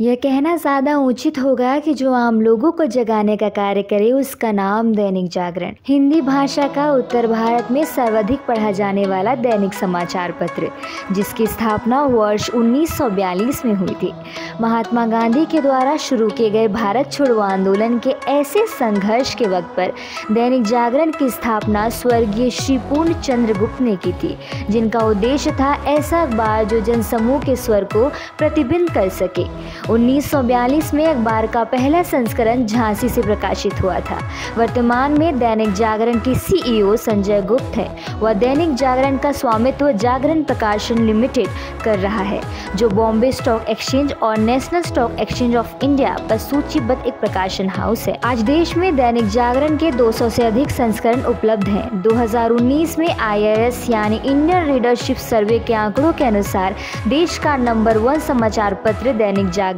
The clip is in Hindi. यह कहना ज़्यादा उचित होगा कि जो आम लोगों को जगाने का कार्य करे उसका नाम दैनिक जागरण। हिंदी भाषा का उत्तर भारत में सर्वाधिक पढ़ा जाने वाला दैनिक समाचार पत्र, जिसकी स्थापना वर्ष 1942 में हुई थी। महात्मा गांधी के द्वारा शुरू किए गए भारत छोड़ो आंदोलन के ऐसे संघर्ष के वक्त पर दैनिक जागरण की स्थापना स्वर्गीय श्री पूर्ण चंद्र गुप्त ने की थी, जिनका उद्देश्य था ऐसा अखबार जो जनसमूह के स्वर को प्रतिबिंब कर सके। 1942 में अखबार का पहला संस्करण झांसी से प्रकाशित हुआ था। वर्तमान में दैनिक जागरण की CEO संजय गुप्त है। वह दैनिक जागरण का स्वामित्व जागरण प्रकाशन लिमिटेड कर रहा है, जो बॉम्बे स्टॉक एक्सचेंज और national stock exchange of India पर सूचीबद्ध एक प्रकाशन हाउस है। आज देश में दैनिक जागरण के 200 से अधिक संस्करण उपलब्ध है। 2019 में IRS यानी इंडियन रीडरशिप सर्वे के आंकड़ों के अनुसार देश का नंबर 1 समाचार पत्र दैनिक जागरण